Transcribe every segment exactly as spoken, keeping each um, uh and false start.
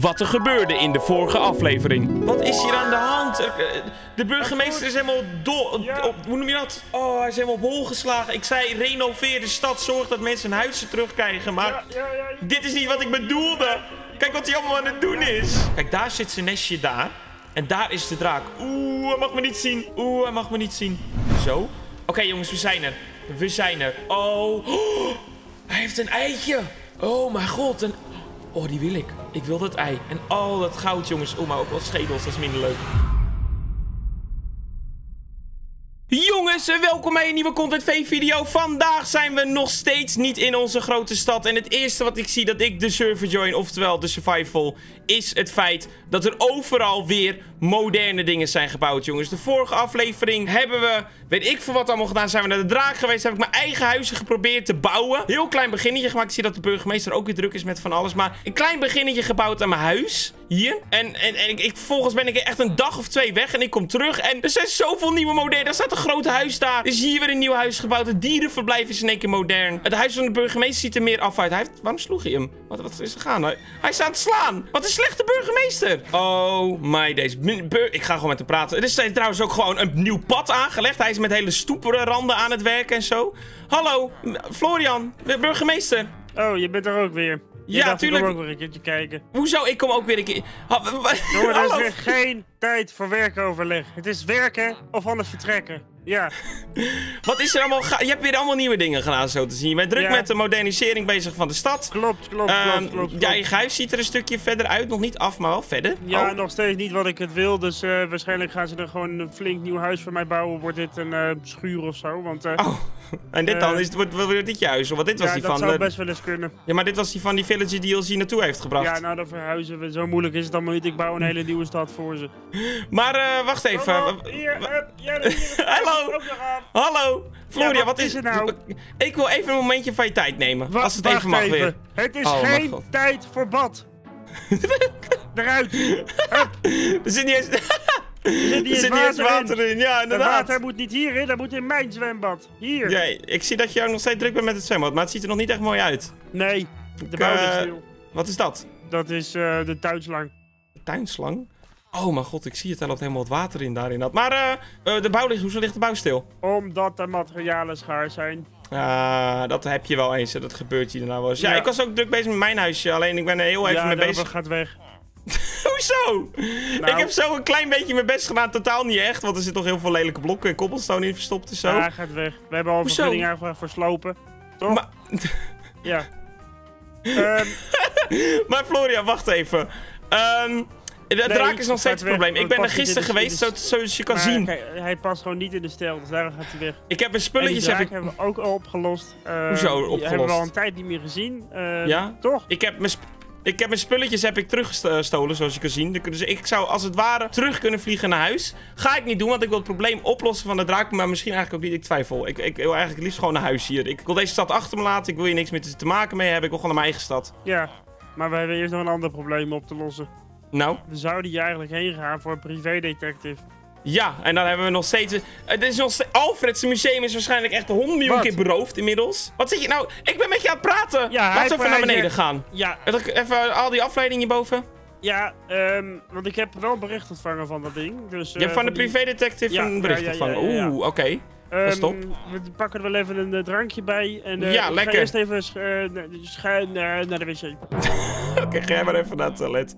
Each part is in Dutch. wat er gebeurde in de vorige aflevering. Wat is hier aan de hand? De burgemeester is helemaal dol... Ja. Hoe noem je dat? Oh, hij is helemaal op hol geslagen. Ik zei, renoveer de stad, zorg dat mensen hun huizen terugkrijgen. Maar ja, ja, ja, ja. Dit is niet wat ik bedoelde. Kijk wat hij allemaal aan het doen is. Kijk, daar zit zijn nestje daar. En daar is de draak. Oeh, hij mag me niet zien. Oeh, hij mag me niet zien. Zo. Oké, okay, jongens, we zijn er. We zijn er. Oh. Oh. Hij heeft een eitje. Oh, mijn god. Een... Oh, die wil ik. Ik wil dat ei. En al dat goud, jongens. Oh, maar ook wat schedels. Dat is minder leuk. Jongens, welkom bij een nieuwe Content V video. Vandaag zijn we nog steeds niet in onze grote stad. En het eerste wat ik zie dat ik de server join, oftewel de survival, is het feit dat er overal weer moderne dingen zijn gebouwd, jongens. De vorige aflevering hebben we, weet ik veel wat allemaal gedaan, zijn we naar de draak geweest. Heb ik mijn eigen huizen geprobeerd te bouwen. Heel klein beginnetje gemaakt. Ik zie dat de burgemeester ook weer druk is met van alles. Maar een klein beginnetje gebouwd aan mijn huis. Hier. En, en, en ik, ik, volgens ben ik echt een dag of twee weg en ik kom terug. En er zijn zoveel nieuwe moderne. Er staat een groot huis daar. Er is hier weer een nieuw huis gebouwd. Het dierenverblijf is in één keer modern. Het huis van de burgemeester ziet er meer af uit. Hij heeft... Waarom sloeg hij hem? Wat, wat is er gaan? Hij, hij is aan het slaan. Wat een slechte burgemeester. Oh my days. Ik ga gewoon met hem praten. Er is trouwens ook gewoon een nieuw pad aangelegd. Hij is met hele stoepere randen aan het werken en zo. Hallo, Florian, de burgemeester. Oh, je bent er ook weer. Je ja, tuurlijk. Ik kom ook weer een keertje kijken. Hoezo? Ik kom ook weer een keer... Jongen, er is weer geen tijd voor werkoverleg. Het is werken of anders vertrekken. Ja. Wat is er allemaal... Ga je hebt weer allemaal nieuwe dingen gedaan, zo te zien. Je bent druk ja. met de modernisering bezig van de stad. Klopt, klopt, um, klopt, klopt, klopt. Ja, je huis ziet er een stukje verder uit. Nog niet af, maar wel verder. Ja, oh. nog steeds niet wat ik het wil. Dus uh, waarschijnlijk gaan ze er gewoon een flink nieuw huis voor mij bouwen. Wordt dit een uh, schuur of zo, want... Uh, oh, en dit uh, dan? Is, wordt, wordt dit je huis? Want dit was ja, die van... Ja, dat zou best wel eens kunnen. Ja, maar dit was die van die villager die ons hier naartoe heeft gebracht. Ja, nou, dat verhuizen we. Zo moeilijk is het allemaal niet. Ik bouw een hele nieuwe stad voor ze. Maar, uh, wacht even. Oh, oh, hier, uh, ja, hallo. Hallo, Florian, ja, wat, wat is het nou? Ik wil even een momentje van je tijd nemen. Wat, als het even mag even. weer. Het is oh, geen tijd voor bad. Eruit. Hup. Er zit niet eens, er niet er zit water, niet eens water in. in. Ja, inderdaad. Het water moet niet hierin, dat moet in mijn zwembad. Hier. Ja, ik zie dat je ook nog steeds druk bent met het zwembad, maar het ziet er nog niet echt mooi uit. Nee, de bouw ligt stil. Wat is dat? Dat is uh, de tuinslang. De tuinslang? Oh mijn god, ik zie het, er loopt helemaal wat water in daarin dat. Maar uh, uh, de bouw ligt, hoezo ligt de bouw stil? Omdat de materialen schaars zijn. Ah, uh, dat heb je wel eens, dat gebeurt hier nou wel eens. Ja, ja, ik was ook druk bezig met mijn huisje, alleen ik ben er heel even ja, mee bezig. Ja, dat gaat weg. Hoezo? Nou. Ik heb zo een klein beetje mijn best gedaan, totaal niet echt, want er zitten nog heel veel lelijke blokken en cobblestone in verstopt en zo. Ja, gaat weg. We hebben al vergunning aangevraagd voor slopen, toch? Maar... ja. um... maar Florian, wacht even. Ehm... Um... De nee, draak is nog steeds het probleem. Weg, ik ben er gisteren geweest, de... zoals je kan maar zien. Hij, hij past gewoon niet in de stijl, dus daarom gaat hij weg. Ik heb mijn spulletjes... En die draak heb ik... hebben we ook al opgelost. Uh, Hoezo opgelost? Die hebben we al een tijd niet meer gezien. Uh, ja? Toch? Ik heb mijn... Sp Ik heb mijn spulletjes heb ik teruggestolen, zoals je kan zien. Dus ik zou als het ware terug kunnen vliegen naar huis. Ga ik niet doen, want ik wil het probleem oplossen van de draak. Maar misschien eigenlijk ook niet, ik twijfel. Ik, ik wil eigenlijk liefst gewoon naar huis hier. Ik wil deze stad achter me laten. Ik wil hier niks meer te maken mee hebben. Ik wil gewoon naar mijn eigen stad. Ja, maar we hebben eerst nog een ander probleem op te lossen. Nou? We zouden hier eigenlijk heen gaan voor een privédetective. Ja, en dan hebben we nog steeds... Het is nog steeds... Alfred's museum is waarschijnlijk echt honderd miljoen keer beroofd inmiddels. Wat zeg je nou? Ik ben met je aan het praten. Ja, laten we even naar beneden gaan. Ja. Even al die afleiding hierboven. Ja, um, want ik heb wel een bericht ontvangen van dat ding. Dus, uh, je hebt van de privédetective ja, een bericht ja, ja, ja, ontvangen. Ja, ja, ja. Oeh, oké. Okay. Um, dat is top. We pakken er wel even een uh, drankje bij. En, uh, ja, lekker. Ik ga eerst even schuin sch uh, naar de wc. Oké, okay, ga jij maar even naar het toilet.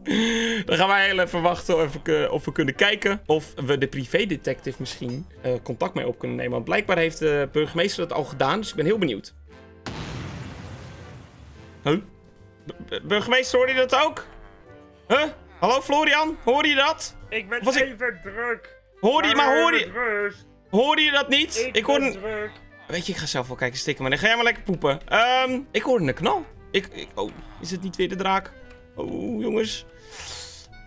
Dan gaan wij heel even wachten of, ik, of we kunnen kijken of we de privédetective misschien uh, contact mee op kunnen nemen. Want blijkbaar heeft de burgemeester dat al gedaan, dus ik ben heel benieuwd. Huh? B burgemeester, hoorde je dat ook? Huh? Hallo Florian, hoorde je dat? Ik ben Was even ik... druk. Hoorde je, maar hoorde je... Rust. Hoorde je dat niet? Ik, ik hoorde een... druk. Weet je, ik ga zelf wel kijken, stikken maar. Dan ga jij maar lekker poepen. Um, ik hoorde een knal. Ik, ik... Oh, is het niet weer de draak? Oh, jongens.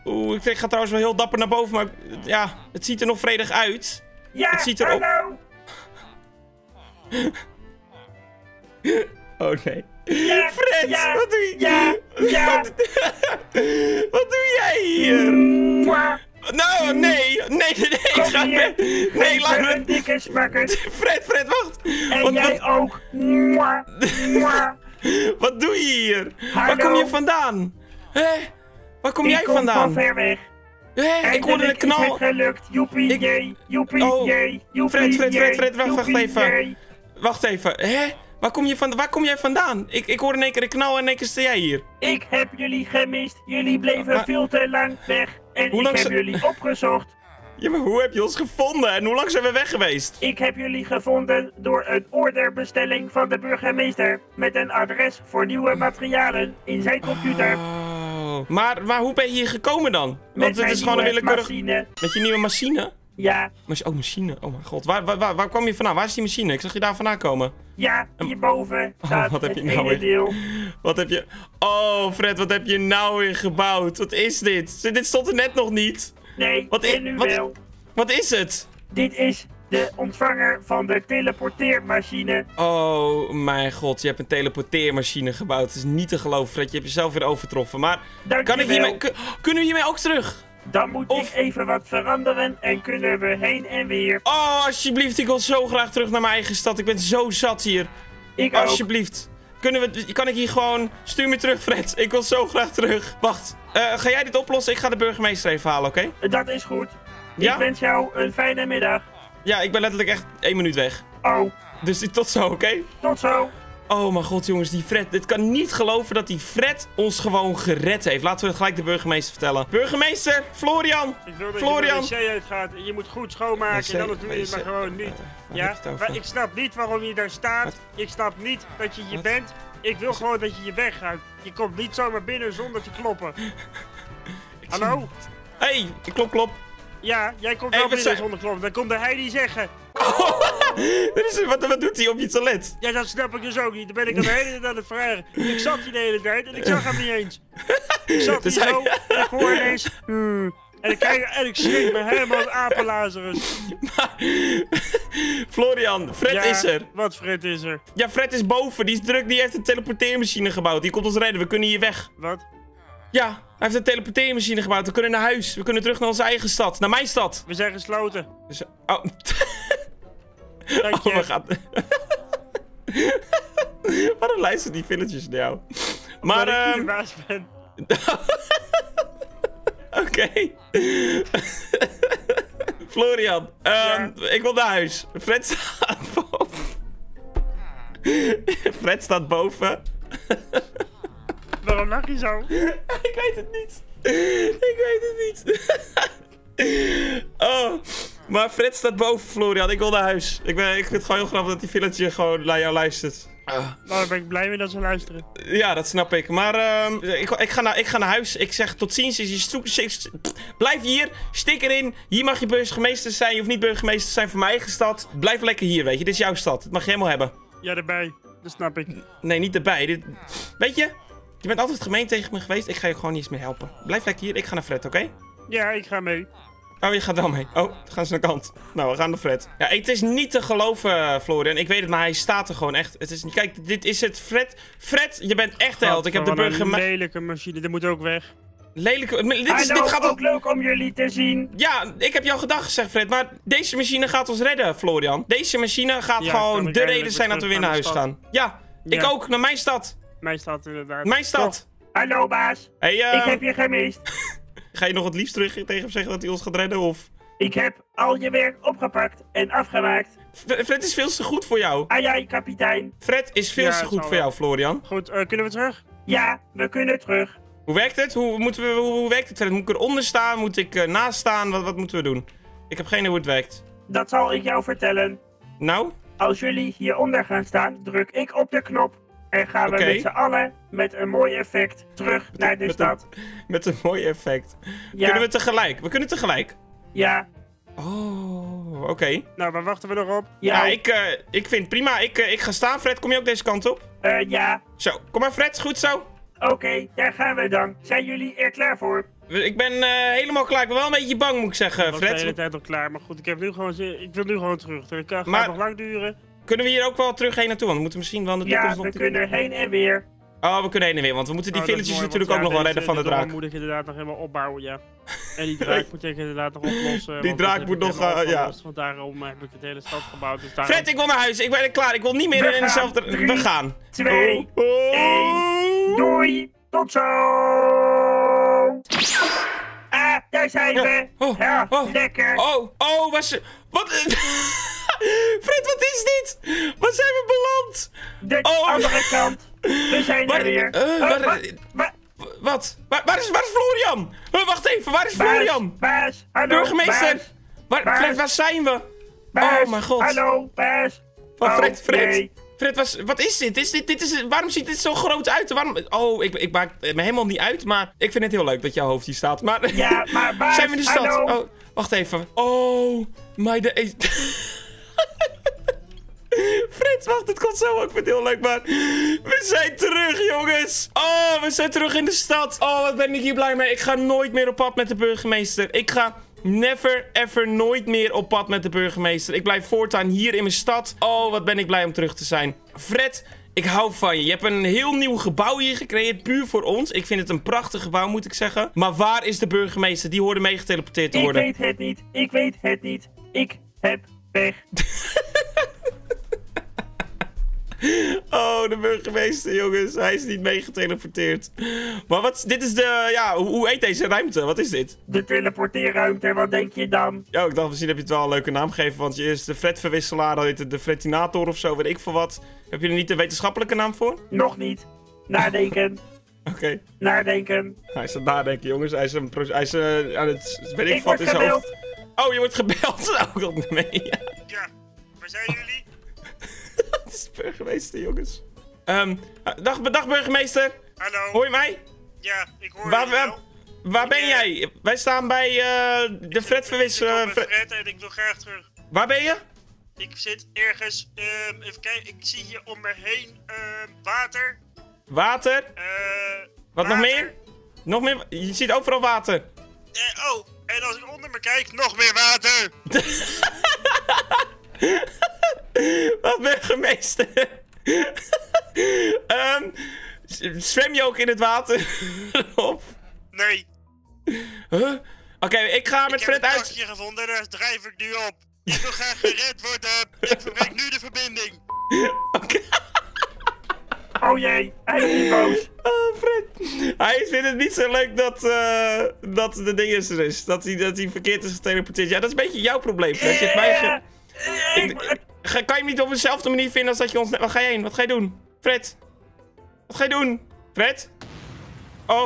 Oeh, ik ga trouwens wel heel dapper naar boven, maar... Ja, het ziet er nog vredig uit. Ja, het ziet er hallo! Op... oh, nee. Ja, Fred, ja, wat doe je? Ja, ja. Wat doe jij hier? Mwah. Nou, nee, nee, nee, nee, Kom ga weg. Nee, laat me. Een dikke smakker. Fred, Fred, wacht. En wat, jij wat... ook. Mwah. Mwah. Wat doe je hier? Hallo. Waar kom je vandaan? Hé? Waar kom ik jij kom vandaan? Ik kom van ver weg. Hé, ik hoorde een knal. Het gelukt. Joepie, ik... jee, joepie, oh. jee, joepie, Fred, Fred, Fred, Fred, wacht, joepie, wacht even. Jee. Wacht even, hè? Waar kom, je van, waar kom jij vandaan? Ik, ik hoor in één keer een knal en in één keer sta jij hier. Ik heb jullie gemist. Jullie bleven maar... veel te lang weg. En hoe ik heb ze... jullie opgezocht. Ja, maar hoe heb je ons gevonden? En hoe lang zijn we weg geweest? Ik heb jullie gevonden door een orderbestelling van de burgemeester. Met een adres voor nieuwe materialen in zijn computer. Oh. Maar, maar hoe ben je hier gekomen dan? Want Met het is gewoon een willekeurig... machine. Met je nieuwe machine? Ja. Oh, machine. Oh mijn god. Waar, waar, waar, waar kwam je vandaan? Waar is die machine? Ik zag je daar vandaan komen. Ja, hierboven staat oh, wat heb je nou weer? Deel. Wat heb je... Oh, Fred, wat heb je nou weer gebouwd? Wat is dit? Dit stond er net nog niet. Nee, wat is, nu wat, wel. Wat is het? Dit is de ontvanger van de teleporteermachine. Oh mijn god, je hebt een teleporteermachine gebouwd. Het is niet te geloven, Fred. Je hebt jezelf weer overtroffen. Maar kan ik hiermee, kun, kunnen we hiermee ook terug? Dan moet of... ik even wat veranderen en kunnen we heen en weer. Oh, alsjeblieft. Ik wil zo graag terug naar mijn eigen stad. Ik ben zo zat hier. Ik alsjeblieft. Ook. Kunnen we, kan ik hier gewoon... Stuur me terug, Fred. Ik wil zo graag terug. Wacht. Uh, ga jij dit oplossen? Ik ga de burgemeester even halen, oké? Okay? Dat is goed. Ja? Ik wens jou een fijne middag. Ja, ik ben letterlijk echt één minuut weg. Oh. Dus tot zo, oké? Okay? Tot zo. Oh mijn god, jongens, die Fred. Dit kan niet geloven dat die Fred ons gewoon gered heeft. Laten we het gelijk de burgemeester vertellen. Burgemeester, Florian! Ik wil dat Florian. je wc uitgaat. Je moet goed schoonmaken, wc, en anders doe je het maar gewoon niet. Uh, ja? Maar ik snap niet waarom je daar staat. Wat? Ik snap niet dat je hier Wat? bent. Ik wil gewoon dat je je weg gaat. Je komt niet zomaar binnen zonder te kloppen. Hallo? Hé, hey, klop, klop. Ja, jij komt hey, wel binnen zijn... zonder kloppen. Dan komt de Heidi zeggen. Oh, wat, wat doet hij op je toilet? Ja, dat snap ik dus ook niet. Dan ben ik hem de hele tijd aan het vragen. Ik zat hier de hele tijd en ik zag hem niet eens. Ik zat hier dus zo hij... en ik hoor ineens... Hmm. En ik, en ik schrik me helemaal als apenlazerus. Maar, Florian, Fred ja, is er. Wat Fred is er? Ja, Fred is boven. Die is druk. Die heeft een teleporteermachine gebouwd. Die komt ons redden. We kunnen hier weg. Wat? Ja, hij heeft een teleporteermachine gebouwd. We kunnen naar huis. We kunnen terug naar onze eigen stad. Naar mijn stad. We zijn gesloten. Dus, oh. Dank je. Oh, we gaan... Waarom luisteren die villagers naar jou? Maar, Omdat ik hier de baas ben. Oké. Okay. Florian, um, ja. ik wil naar huis. Fred staat boven. Fred staat boven. Waarom lach je zo? Ik weet het niet. Ik weet het niet. Oh, maar Fred staat boven, Florian. Ik wil naar huis. Ik, ben, ik vind het gewoon heel grappig dat die villager gewoon naar jou luistert. Uh. Nou, daar ben ik blij mee dat ze luisteren. Ja, dat snap ik. Maar uh, ik, ik, ga naar, ik ga naar huis. Ik zeg tot ziens. Je stoek, st blijf hier. Stik erin. Hier mag je burgemeester zijn. Je hoeft niet burgemeester te zijn voor mijn eigen stad. Blijf lekker hier, weet je. Dit is jouw stad. Dat mag je helemaal hebben. Ja, erbij. Dat snap ik. Nee, niet erbij. Dit... Weet je? Je bent altijd gemeen tegen me geweest. Ik ga je gewoon niet eens meer helpen. Blijf lekker hier. Ik ga naar Fred, oké? Okay? Ja, ik ga mee. Oh, je gaat wel mee. Oh, dan gaan ze naar de kant. Nou, we gaan naar Fred. Ja, het is niet te geloven, Florian. Ik weet het, maar hij staat er gewoon echt. Het is, kijk, dit is het. Fred, Fred, je bent echt de held. Ik heb de burgemeester... lelijke machine. Dit moet ook weg. Lelijke... Dit, is, dit gaat ook leuk om jullie te zien. Ja, ik heb jou gedacht, zegt Fred. Maar deze machine gaat ons redden, Florian. Deze machine gaat ja, gewoon de reden zijn dat we weer naar huis gaan. Ja, ja, ik ook. Naar mijn stad. Mijn stad, inderdaad. Mijn stad. Toch. Hallo, baas. Hey, uh... ik heb je gemist. Ga je nog het liefst terug tegen hem zeggen dat hij ons gaat redden, of? Ik heb al je werk opgepakt en afgemaakt. F Fred is veel te goed voor jou. Ai, ai, kapitein. Fred is veel ja, te goed voor wel. jou, Florian. Goed, uh, kunnen we terug? Ja, we kunnen terug. Hoe werkt het? Hoe, moeten we, hoe, hoe werkt het, Fred? Moet ik eronder staan? Moet ik uh, naast staan? Wat, wat moeten we doen? Ik heb geen idee hoe het werkt. Dat zal ik jou vertellen. Nou? Als jullie hieronder gaan staan, druk ik op de knop. En gaan we okay. met z'n allen met een mooi effect terug met, naar de met stad. Een, met een mooi effect. Ja. Kunnen we tegelijk? We kunnen tegelijk? Ja. Oh, oké. Okay. Nou, waar wachten we nog op? Ja, ja ik, uh, ik vind prima. Ik, uh, ik ga staan. Fred, kom je ook deze kant op? Eh, uh, ja. Zo, kom maar Fred. Goed zo. Oké, okay, daar gaan we dan. Zijn jullie er klaar voor? Ik ben uh, helemaal klaar. Ik ben wel een beetje bang, moet ik zeggen, Fred. Ik ben de hele tijd al klaar, maar goed. Ik, heb nu gewoon zin... ik wil nu gewoon terug. Het gaat maar... nog lang duren. Kunnen we hier ook wel terug heen naartoe? Want we moeten misschien wel de toekomst nog... Ja, we kunnen heen en weer. Oh, we kunnen heen en weer, want we moeten die oh, villagers mooi, natuurlijk ja, ook nog wel redden van de, de draak. Die moet ik inderdaad nog helemaal opbouwen, ja. En die draak moet ik inderdaad nog oplossen. Die draak moet nog, uh, ja. Want daarom heb ik het hele stad gebouwd. Dus daarom... Fred, ik wil naar huis. Ik ben klaar. Ik wil niet meer we in gaan. dezelfde... Drie, we gaan. twee, één, doei. Tot zo. daar zijn we. Oh, ja, oh, lekker. Oh, oh, was ze... Wat? Fred, wat is dit? Waar zijn we beland? De oh. andere kant. We zijn waar, er weer. Uh, oh, waar, wat? Wat? Waar, waar, is, waar is Florian? Uh, wacht even, waar is Florian? Baas, baas, burgemeester. Baas, waar, baas, Fred, waar zijn we? Baas, oh mijn god. Hallo, baas. Oh, Fred, Fred. Nee. Fred, was, wat is dit? Is dit, dit is, waarom ziet dit zo groot uit? Waarom, oh, ik, ik maak me helemaal niet uit, maar ik vind het heel leuk dat jouw hoofd hier staat. Maar, ja, maar baas, zijn we in de stad? Hallo. Oh, wacht even. Oh, my de... Fred, wacht, het komt zo ook. Ik vind het heel leuk, maar we zijn terug, jongens. Oh, we zijn terug in de stad. Oh, wat ben ik hier blij mee. Ik ga nooit meer op pad met de burgemeester. Ik ga... Never, ever, nooit meer op pad met de burgemeester. Ik blijf voortaan hier in mijn stad. Oh, wat ben ik blij om terug te zijn. Fred, ik hou van je. Je hebt een heel nieuw gebouw hier gecreëerd, puur voor ons. Ik vind het een prachtig gebouw, moet ik zeggen. Maar waar is de burgemeester? Die hoorde mee geteleporteerd te worden. Ik weet het niet. Ik weet het niet. Ik heb pech. Oh, de burgemeester, jongens. Hij is niet meegeteleporteerd. Maar wat, dit is de, ja, hoe, hoe heet deze ruimte? Wat is dit? De teleporteerruimte, wat denk je dan? Ja, ik dacht, misschien heb je het wel een leuke naam gegeven, want je is de Fredverwisselaar, dat heet het de Fredinator of zo, weet ik veel wat. Heb je er niet een wetenschappelijke naam voor? Nog niet. Nadenken. Oké. Okay. Nadenken. Hij is aan het nadenken, jongens. Hij is, een hij is uh, aan het, weet ik, ik wat in zijn hoofd. Oh, je wordt gebeld. Oh, god, nee. Ja. Ja, waar zijn jullie? Het is de burgemeester, jongens. Um, dag, dag, burgemeester. Hallo. Hoor je mij? Ja, ik hoor waar, je wel. Waar, waar ben ja. jij? Wij staan bij uh, de Fredverwisselaar. Ik, ik, ik ben Fred en ik wil graag terug. Waar ben je? Ik zit ergens, um, even kijken, ik zie hier om me heen um, water. Water? Uh, Wat water. nog meer? Nog meer? Je ziet overal water. Uh, oh, en als ik onder me kijk, nog meer water. Wat burgemeester. um, zwem je ook in het water? Of? Nee. Huh? Oké, okay, ik ga met ik Fred uit. Ik heb een takje gevonden, daar drijf ik nu op. Ik wil graag gered worden. Ik verbreek nu de verbinding. Oké. Okay. Oh jee, hij is niet boos. Oh, Fred. Hij vindt het niet zo leuk dat, uh, dat de ding is er is. Dat hij, dat hij verkeerd is geteleporteerd. Ja, dat is een beetje jouw probleem, Fred. Je hebt mij ge... Ik, ik, ga, kan je hem niet op dezelfde manier vinden als dat je ons... Waar ga je heen? Wat ga je doen? Fred? Wat ga je doen? Fred? Oh.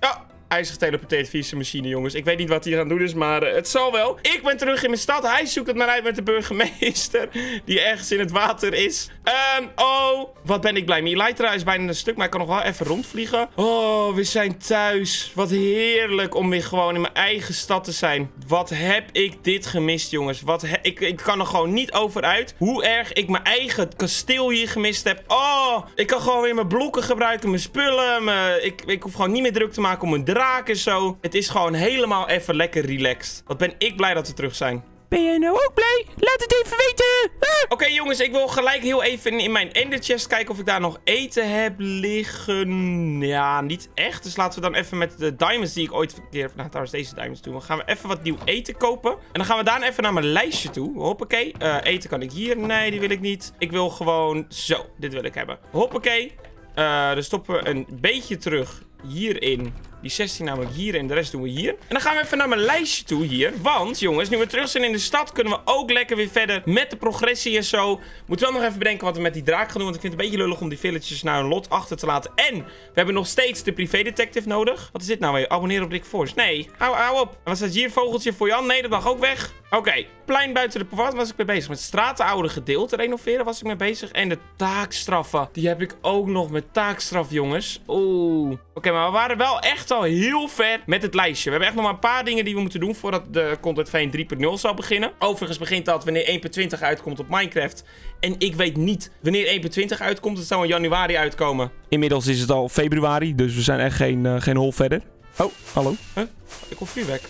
Oh. Hij is geteleporteerd via zijn machine, jongens. Ik weet niet wat hij aan het doen is, maar uh, het zal wel. Ik ben terug in mijn stad. Hij zoekt het maar uit met de burgemeester. Die ergens in het water is. Um, oh. Wat ben ik blij. Mijn Elytra is bijna een stuk, maar ik kan nog wel even rondvliegen. Oh, we zijn thuis. Wat heerlijk om weer gewoon in mijn eigen stad te zijn. Wat heb ik dit gemist, jongens. Wat ik, ik kan er gewoon niet over uit. Hoe erg ik mijn eigen kasteel hier gemist heb. Oh. Ik kan gewoon weer mijn blokken gebruiken, mijn spullen. Mijn, ik, ik hoef gewoon niet meer druk te maken om een draad. Zo. Het is gewoon helemaal even lekker relaxed. Wat ben ik blij dat we terug zijn. Ben jij nou ook blij? Laat het even weten. Ah! Oké, okay, jongens. Ik wil gelijk heel even in mijn ender chest kijken of ik daar nog eten heb liggen. Ja, niet echt. Dus laten we dan even met de diamonds die ik ooit verkeerd... Nou, trouwens deze diamonds doen. Dan gaan we even wat nieuw eten kopen. En dan gaan we daarna even naar mijn lijstje toe. Hoppakee. Uh, eten kan ik hier. Nee, die wil ik niet. Ik wil gewoon... Zo, dit wil ik hebben. Hoppakee. Uh, dan stoppen we een beetje terug hierin. Die zestien namelijk hier en de rest doen we hier. En dan gaan we even naar mijn lijstje toe hier. Want, jongens, nu we terug zijn in de stad... kunnen we ook lekker weer verder met de progressie en zo. Moeten we wel nog even bedenken wat we met die draak gaan doen. Want ik vind het een beetje lullig om die villages naar hun lot achter te laten. En we hebben nog steeds de privédetective nodig. Wat is dit nou weer? Abonneren op Rick Force. Nee, hou, hou op. En wat staat hier? Vogeltje voor Jan. Nee, dat mag ook weg. Oké, okay. Plein buiten de poort was ik mee bezig. Met stratenoude gedeelte renoveren was ik mee bezig. En de taakstraffen. Die heb ik ook nog met taakstraf, jongens. Oeh. Oké, okay, maar we waren wel echt... al heel ver met het lijstje. We hebben echt nog maar een paar dingen die we moeten doen voordat de Content drie punt nul zou beginnen. Overigens begint dat wanneer één punt twintig uitkomt op Minecraft. En ik weet niet wanneer één punt twintig uitkomt. Het zou in januari uitkomen. Inmiddels is het al februari, dus we zijn echt geen, uh, geen hol verder. Oh, hallo. Huh? Ik hoor vuurwerk.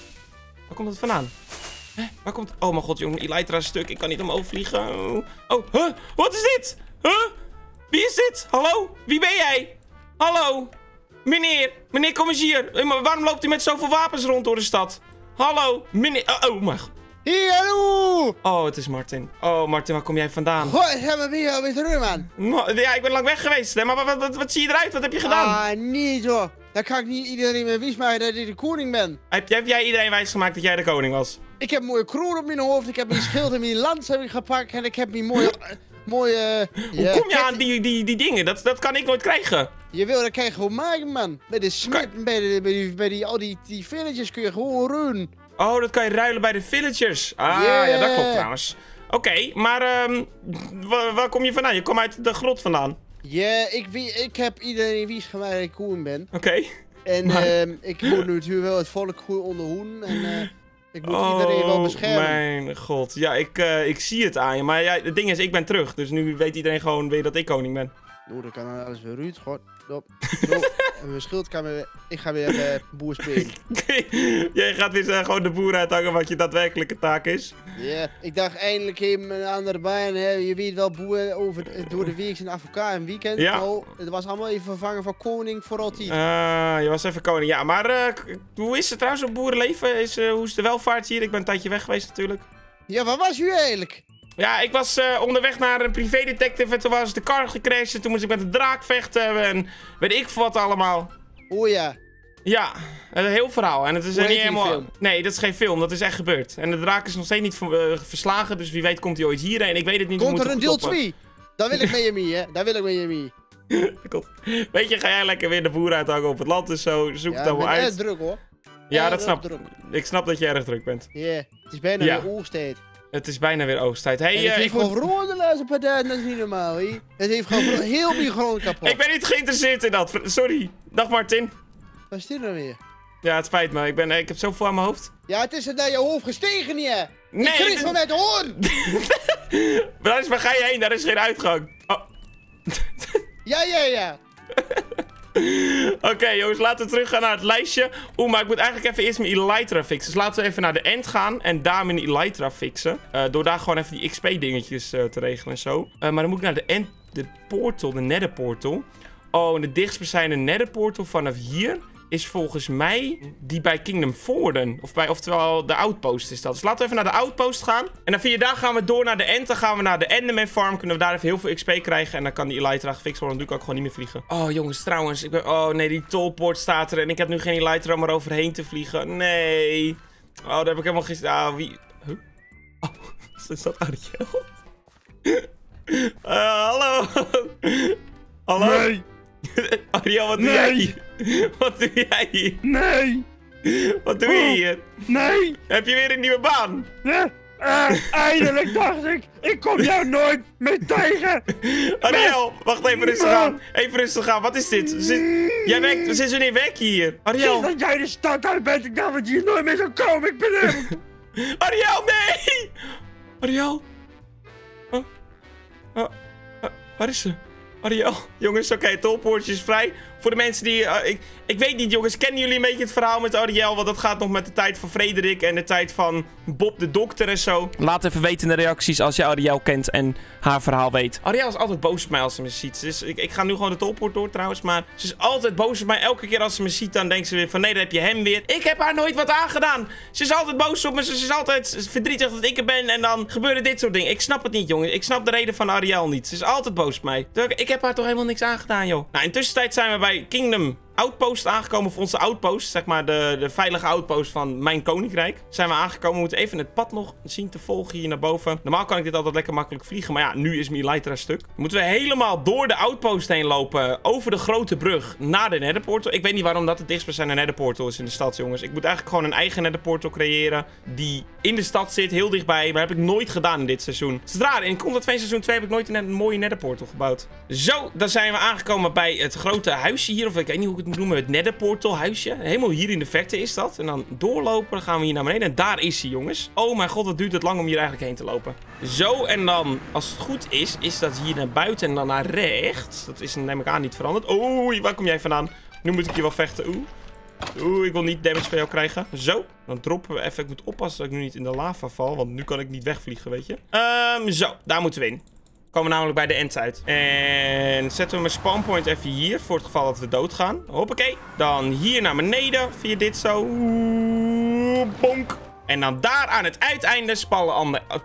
Waar komt het vandaan? Huh? Waar komt... Oh mijn god, jongen. Elytra is stuk. Ik kan niet omhoog vliegen. Oh, huh? Wat is dit? Huh? Wie is dit? Hallo? Wie ben jij? Hallo? Meneer, meneer, kom eens hier. Maar waarom loopt u met zoveel wapens rond door de stad? Hallo, meneer. Oh, oh mijn god. Hallo. Oh, het is Martin. Oh, Martin, waar kom jij vandaan? Hoi, hebben we hier weer terug, man. Ja, ik ben lang weg geweest. Hè? Maar wat, wat, wat, wat zie je eruit? Wat heb je gedaan? Ah, niet hoor. Dan kan ik niet iedereen meer wijsmaken dat ik de koning ben. Heb, heb jij iedereen wijsgemaakt dat jij de koning was? Ik heb een mooie kroon op mijn hoofd. Ik heb een schild en mijn lans heb ik gepakt. En ik heb mijn mooie... mooie uh, Hoe ja, kom je aan die, die, die dingen? Dat, dat kan ik nooit krijgen. Je wil dat kan je gewoon maken, man. Bij de smid, kan... bij, de, bij, die, bij die, al die, die villagers kun je gewoon runnen. Oh, dat kan je ruilen bij de villagers. Ah, yeah. Ja, dat klopt trouwens. Oké, okay, maar um, waar, waar kom je vandaan? Je komt uit de grot vandaan. Ja, yeah, ik, ik heb iedereen wijsgemaakt dat ik koen ben. Oké. Okay. En maar... um, ik moet natuurlijk wel het volk goed onderhoen. En uh, ik moet oh, iedereen wel beschermen. Mijn god. Ja, ik, uh, ik zie het aan je. Maar ja, het ding is, ik ben terug. Dus nu weet iedereen gewoon weer dat ik koning ben. Doe, dan kan alles weer Ruud. God. Dop. Dop. En mijn schild kan weer... Ik ga weer uh, boer spelen. Jij gaat weer uh, gewoon de boer uithangen wat je daadwerkelijke taak is. Ja, yeah. Ik dacht eindelijk even een andere baan. Hè. Je weet wel, boeren over de, door de week zijn af elkaar een weekend. Ja. Nou, het was allemaal even vervangen van koning voor altijd. Uh, je was even koning, ja. Maar uh, hoe is het trouwens op boerenleven? Is, uh, hoe is de welvaart hier? Ik ben een tijdje weg geweest natuurlijk. Ja, waar was u eigenlijk? Ja, ik was uh, onderweg naar een privédetective en toen was de kar gecrashed. Toen moest ik met een draak vechten en weet ik voor wat allemaal. O ja. Ja, een heel verhaal. En het is niet helemaal... Film? Nee, dat is geen film. Dat is echt gebeurd. En de draak is nog steeds niet uh, verslagen, dus wie weet komt hij ooit hierheen. Ik weet het niet. Komt er een deel twee? Dan wil ik met je mee, hè. Dan wil ik met je mee. Weet je, ga jij lekker weer de boer uithangen op het land en zo. Zoek ja, het allemaal uit. Ja, ik ben erg druk, hoor. Ja, erg dat snap ik. Ik snap dat je erg druk bent. Ja, yeah. Het is bijna ja. weer oogsttijd. Het is bijna weer oogsttijd. Hey, het uh, heeft gewoon rode luis op het duim, dat is niet normaal, hé. Het heeft gewoon heel veel groen kapot. Ik ben niet geïnteresseerd in dat, sorry. Dag Martin. Wat is dit nou weer? Ja, het spijt me, ik, ben, ik heb zoveel aan mijn hoofd. Ja, het is er naar je hoofd gestegen, niet hè? Nee, ik kreeg vanuit de hoorn! Maar daar is, waar ga je heen? Daar is geen uitgang. Oh. Ja, ja, ja. Oké, okay, jongens, laten we terug gaan naar het lijstje. Oeh, maar ik moet eigenlijk even eerst mijn Elytra fixen. Dus laten we even naar de end gaan en daar mijn Elytra fixen. Uh, door daar gewoon even die X P-dingetjes uh, te regelen en zo. Uh, maar dan moet ik naar de end, de portal, de nether portal. Oh, en de dichtstbijzijnde nether portal vanaf hier is volgens mij die bij Kingdom Vorden. Of bij, oftewel de outpost is dat. Dus laten we even naar de outpost gaan. En dan via daar gaan we door naar de end. Dan gaan we naar de Enderman Farm. Kunnen we daar even heel veel X P krijgen. En dan kan die Elytra gefixt worden. Dan doe ik ook gewoon niet meer vliegen. Oh jongens, trouwens. Ik ben... Oh nee, die tolpoort staat er. En ik heb nu geen Elytra om er overheen te vliegen. Nee. Oh, daar heb ik helemaal gisteren... Ah, wie... Huh? Oh, is dat Ariel? uh, hallo? Hallo? Nee. Ariel, wat doe nee. jij hier? Wat doe jij hier? Nee! Wat doe je hier? Nee! Heb je weer een nieuwe baan? Nee! Uh, eindelijk dacht ik, ik kom jou nooit meer tegen! Ariel, met... wacht even rustig uh, aan. Even rustig aan, wat is dit? Zit... Jij werkt, sinds wanneer werk je hier? Ariel! Sinds dat jij de stad uit bent, ik dacht dat je hier nooit meer zou komen, ik ben hem! Ariel, nee! Ariel? Huh? Uh, uh, waar is ze? Ariel, jongens, oké, okay, tolpoortje is vrij. Voor de mensen die... Uh, ik, ik weet niet, jongens, kennen jullie een beetje het verhaal met Ariel? Want dat gaat nog met de tijd van Frederik en de tijd van Bob de dokter en zo. Laat even weten in de reacties als je Ariel kent en haar verhaal weet. Ariel is altijd boos op mij als ze me ziet. Dus ik, ik ga nu gewoon de tolpoort door trouwens, maar ze is altijd boos op mij. Elke keer als ze me ziet, dan denkt ze weer van nee, dan heb je hem weer. Ik heb haar nooit wat aangedaan. Ze is altijd boos op me, ze is altijd verdrietig dat ik er ben en dan gebeuren dit soort dingen. Ik snap het niet, jongens. Ik snap de reden van Ariel niet. Ze is altijd boos op mij. Ik heb haar toch helemaal niks aangedaan, joh. Nou, intussen tijd zijn we bij Kingdom Outpost aangekomen, of onze outpost, zeg maar de, de veilige outpost van mijn koninkrijk. Zijn we aangekomen, we moeten even het pad nog zien te volgen hier naar boven. Normaal kan ik dit altijd lekker makkelijk vliegen, maar ja, nu is mijn Elytra stuk. Dan moeten we helemaal door de outpost heen lopen, over de grote brug, naar de netherportal. Ik weet niet waarom dat het dichtstbijzijnde netherportal is in de stad, jongens. Ik moet eigenlijk gewoon een eigen netherportal creëren, die in de stad zit, heel dichtbij, maar heb ik nooit gedaan in dit seizoen. Het is raar, in Content V seizoen twee heb ik nooit een mooie netherportal gebouwd. Zo, dan zijn we aangekomen bij het grote huisje hier, of ik weet niet hoe ik moet noemen, het netherportal huisje. Helemaal hier in de verte is dat. En dan doorlopen, dan gaan we hier naar beneden. En daar is hij, jongens. Oh mijn god, wat duurt het lang om hier eigenlijk heen te lopen. Zo, en dan, als het goed is, is dat hier naar buiten en dan naar rechts. Dat is, neem ik aan, niet veranderd. Oei, waar kom jij vandaan? Nu moet ik je wel vechten. Oeh. Oeh, ik wil niet damage van jou krijgen. Zo, dan droppen we even. Ik moet oppassen dat ik nu niet in de lava val, want nu kan ik niet wegvliegen, weet je. Um, zo, daar moeten we in. Komen we namelijk bij de end uit. En zetten we mijn spawnpoint even hier. Voor het geval dat we doodgaan. Hoppakee. Dan hier naar beneden. Via dit zo. Bonk. En dan daar aan het uiteinde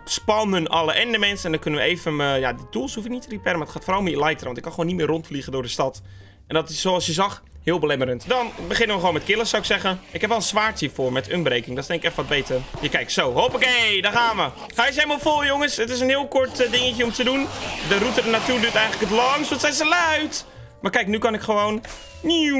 spannen alle endermensen. En dan kunnen we even... Mijn, ja, die tools hoef ik niet te repairen. Maar het gaat vooral om mijn Elytra. Want ik kan gewoon niet meer rondvliegen door de stad. En dat is zoals je zag... Heel belemmerend. Dan beginnen we gewoon met killen, zou ik zeggen. Ik heb wel een zwaardje hiervoor met unbreking. Dat is denk ik echt wat beter. Je kijkt zo. Hoppakee, daar gaan we. Hij is helemaal vol, jongens. Het is een heel kort uh, dingetje om te doen. De route er naartoe duurt eigenlijk het langst. Wat zijn ze luid? Maar kijk, nu kan ik gewoon... Nieuw,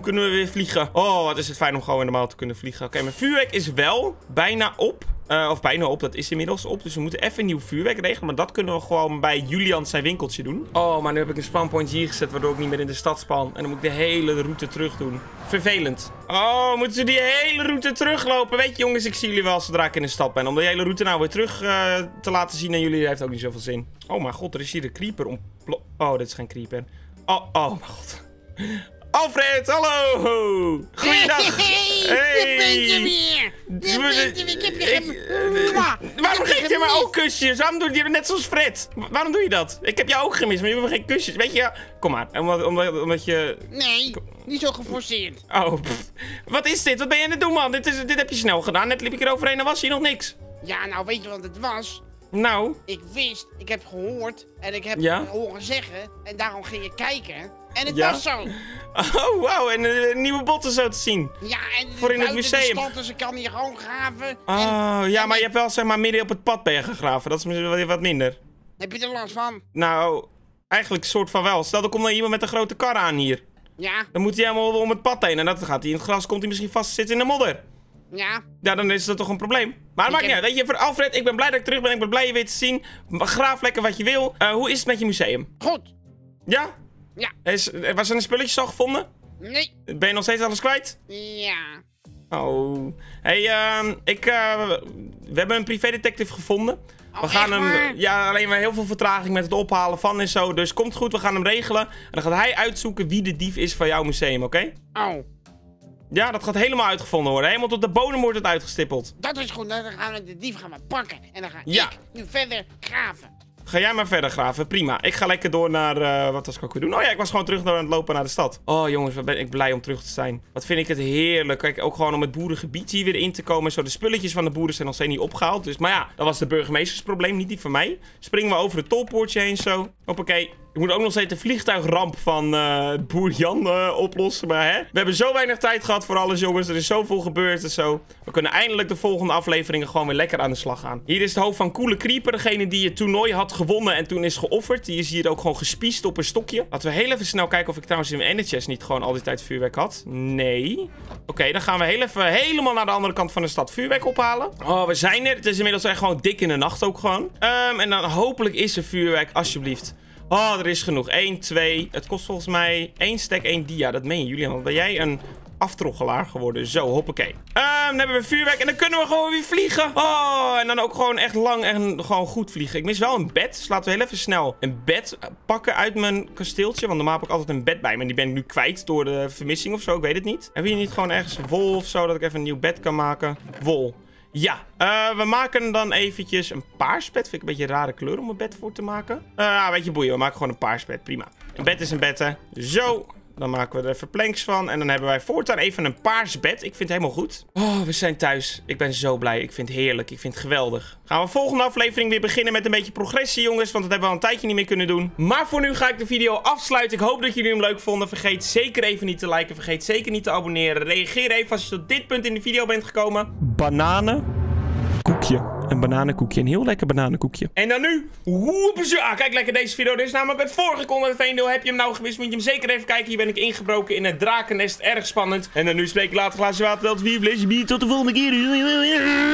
kunnen we weer vliegen. Oh, wat is het fijn om gewoon normaal te kunnen vliegen. Oké, okay, mijn vuurwerk is wel bijna op. Uh, of bijna op, dat is inmiddels op. Dus we moeten even een nieuw vuurwerk regelen. Maar dat kunnen we gewoon bij Julian zijn winkeltje doen. Oh, maar nu heb ik een spawnpoint hier gezet, waardoor ik niet meer in de stad span. En dan moet ik de hele route terug doen. Vervelend. Oh, moeten ze die hele route teruglopen? Weet je jongens, ik zie jullie wel zodra ik in de stad ben. Om de hele route nou weer terug uh, te laten zien aan jullie, heeft ook niet zoveel zin. Oh mijn god, er is hier de creeper om... Oh, dit is geen creeper. Oh, oh mijn god. Alfred, hallo! Goeiedag! Hey, hey. Daar ben je weer! Daar ben je weer. Ik heb je ik, uh, waarom geef je mij ook kusjes? Waarom doe je net zoals Fred? Waarom doe je dat? Ik heb jou ook gemist, maar je hebt geen kusjes. Weet je, kom maar, omdat, omdat, omdat je... Nee, niet zo geforceerd. Oh, pff. Wat is dit? Wat ben je aan het doen, man? Dit, is, dit heb je snel gedaan. Net liep ik er overheen en was hier nog niks. Ja, nou weet je wat het was? Nou? Ik wist, ik heb gehoord en ik heb ja? het horen zeggen en daarom ging je kijken... En het ja? was zo. Oh, wauw. En uh, nieuwe botten zo te zien. Ja, en voor in het museum. Stand, dus ik kan hier gewoon graven. Oh, en, ja, en maar je hebt wel zeg maar midden op het pad ben je gegraven. Dat is misschien wat minder. Heb je er last van? Nou, eigenlijk soort van wel. Stel, er komt dan iemand met een grote kar aan hier. Ja. Dan moet hij helemaal om het pad heen. En dat gaat hij in het gras, komt hij misschien vast zitten in de modder. Ja. Ja, dan is dat toch een probleem. Maar dat maakt niet uit. Weet je, voor Alfred, ik ben blij dat ik terug ben. Ik ben blij je weer te zien. Graaf lekker wat je wil. Uh, hoe is het met je museum? Goed. Ja? Ja. Is, was er een spulletje al gevonden? Nee. Ben je nog steeds alles kwijt? Ja. Oh. Hé, hey, uh, ik... Uh, we hebben een privédetective gevonden. Oh, we gaan hem... Ja, alleen maar heel veel vertraging met het ophalen van en zo. Dus komt goed, we gaan hem regelen. En dan gaat hij uitzoeken wie de dief is van jouw museum, oké? Okay? Oh. Ja, dat gaat helemaal uitgevonden worden. Helemaal tot de bodem wordt het uitgestippeld. Dat is goed, dan gaan we de dief gaan we pakken. En dan ga ja. ik nu verder graven. Ga jij maar verder graven, prima. Ik ga lekker door naar... Uh, wat was ik ook weer doen? Oh ja, ik was gewoon terug door aan het lopen naar de stad. Oh jongens, wat ben ik blij om terug te zijn. Wat vind ik het heerlijk. Kijk, ook gewoon om het boerengebied hier weer in te komen. Zo, de spulletjes van de boeren zijn nog steeds niet opgehaald. Dus, maar ja, dat was de burgemeestersprobleem, niet die van mij. Springen we over het tolpoortje heen zo. Hoppakee. Ik moet ook nog steeds de vliegtuigramp van uh, boer Jan uh, oplossen. Maar hè, we hebben zo weinig tijd gehad voor alles, jongens. Er is zoveel gebeurd en zo. We kunnen eindelijk de volgende afleveringen gewoon weer lekker aan de slag gaan. Hier is het hoofd van Coole Creeper. Degene die het toernooi had gewonnen en toen is geofferd. Die is hier ook gewoon gespiesd op een stokje. Laten we heel even snel kijken of ik trouwens in mijn N H S niet gewoon al die tijd vuurwerk had. Nee. Oké, okay, dan gaan we heel even helemaal naar de andere kant van de stad vuurwerk ophalen. Oh, we zijn er. Het is inmiddels echt gewoon dik in de nacht ook gewoon. Um, en dan hopelijk is er vuurwerk, alsjeblieft. Oh, er is genoeg. één, twee. Het kost volgens mij één stack, één dia. Dat meen je, Julian. Dan ben jij een aftroggelaar geworden. Zo, hoppakee. Um, dan hebben we vuurwerk en dan kunnen we gewoon weer vliegen. Oh, en dan ook gewoon echt lang en gewoon goed vliegen. Ik mis wel een bed, dus laten we heel even snel een bed pakken uit mijn kasteeltje. Want normaal heb ik altijd een bed bij me. Die ben ik nu kwijt door de vermissing of zo. Ik weet het niet. Hebben we hier niet gewoon ergens wol of zo, dat ik even een nieuw bed kan maken? Wol. Ja, uh, we maken dan eventjes een paars bed. Vind ik een beetje een rare kleur om een bed voor te maken. Uh, weet je, boeien. We maken gewoon een paars bed. Prima. Een bed is een bed, hè. Zo. Dan maken we er even planks van. En dan hebben wij voortaan even een paars bed. Ik vind het helemaal goed. Oh, we zijn thuis. Ik ben zo blij. Ik vind het heerlijk. Ik vind het geweldig. Gaan we de volgende aflevering weer beginnen met een beetje progressie, jongens. Want dat hebben we al een tijdje niet meer kunnen doen. Maar voor nu ga ik de video afsluiten. Ik hoop dat jullie hem leuk vonden. Vergeet zeker even niet te liken. Vergeet zeker niet te abonneren. Reageer even als je tot dit punt in de video bent gekomen. Bananenkoekje. Een bananenkoekje. Een heel lekker bananenkoekje. En dan nu. Ah, kijk lekker deze video. Dit is namelijk het vorige Content V deel. Heb je hem nou gewist? Moet je hem zeker even kijken. Hier ben ik ingebroken in het drakennest. Erg spannend. En dan nu spreek ik later glaasje water. Dat wie vlees bier. Tot de volgende keer.